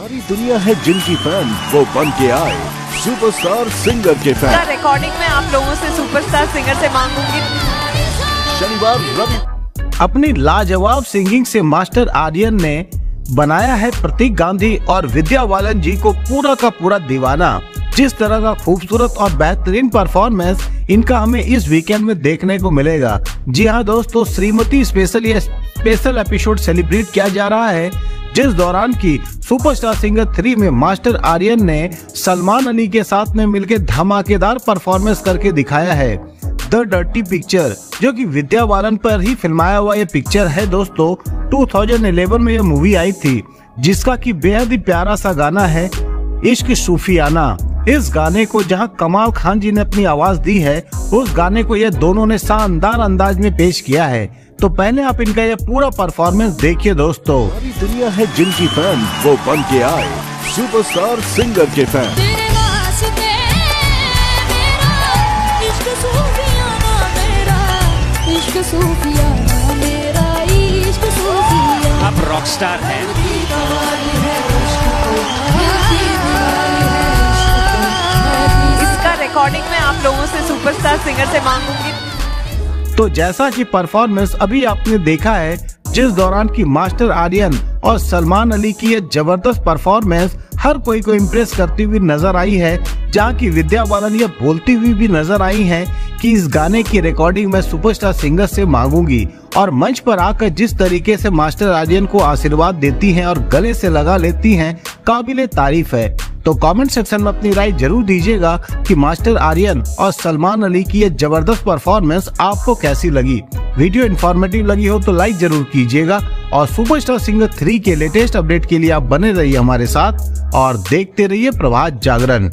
सारी दुनिया है जिनकी फैन, वो बन के आए सुपरस्टार सिंगर के फैन। रिकॉर्डिंग में आप लोगों से सुपरस्टार सिंगर से मांगूंगी शनिवार रवि। अपनी लाजवाब सिंगिंग से मास्टर आर्यन ने बनाया है प्रतीक गांधी और विद्या बालन जी को पूरा का पूरा दीवाना। जिस तरह का खूबसूरत और बेहतरीन परफॉर्मेंस इनका हमें इस वीकेंड में देखने को मिलेगा। जी हाँ दोस्तों, श्रीमती स्पेशल ये स्पेशल एपिसोड सेलिब्रेट किया जा रहा है, जिस दौरान की सुपरस्टार सिंगर 3 में मास्टर आर्यन ने सलमान अली के साथ में मिलकर धमाकेदार परफॉर्मेंस करके दिखाया है। द डर्टी पिक्चर, जो कि विद्या बालन पर ही फिल्माया हुआ ये पिक्चर है दोस्तों, 2011 में यह मूवी आई थी, जिसका कि बेहद ही प्यारा सा गाना है इश्क सूफियाना। इस गाने को जहां कमाल खान जी ने अपनी आवाज दी है, उस गाने को ये दोनों ने शानदार अंदाज में पेश किया है। तो पहले आप इनका ये पूरा परफॉर्मेंस देखिए दोस्तों। सारी दुनिया है जिनकी फैन, वो बन के आए सुपरस्टार सिंगर के फैन। अब रॉकस्टार है। इसका रिकॉर्डिंग में आप लोगों से सुपरस्टार सिंगर से मांगूंगी। तो जैसा कि परफॉर्मेंस अभी आपने देखा है, जिस दौरान की मास्टर आर्यन और सलमान अली की ये जबरदस्त परफॉर्मेंस हर कोई को इम्प्रेस करती हुई नजर आई है, जहां की विद्या बालन ये बोलती हुई भी नजर आई हैं कि इस गाने की रिकॉर्डिंग मैं सुपरस्टार सिंगर से मांगूंगी। और मंच पर आकर जिस तरीके से मास्टर आर्यन को आशीर्वाद देती हैं और गले से लगा लेती हैं, काबिले तारीफ है। तो कमेंट सेक्शन में अपनी राय जरूर दीजिएगा कि मास्टर आर्यन और सलमान अली की ये जबरदस्त परफॉर्मेंस आपको कैसी लगी। वीडियो इन्फॉर्मेटिव लगी हो तो लाइक जरूर कीजिएगा और सुपरस्टार सिंगर 3 के लेटेस्ट अपडेट के लिए आप बने रहिए हमारे साथ और देखते रहिए प्रभात जागरण।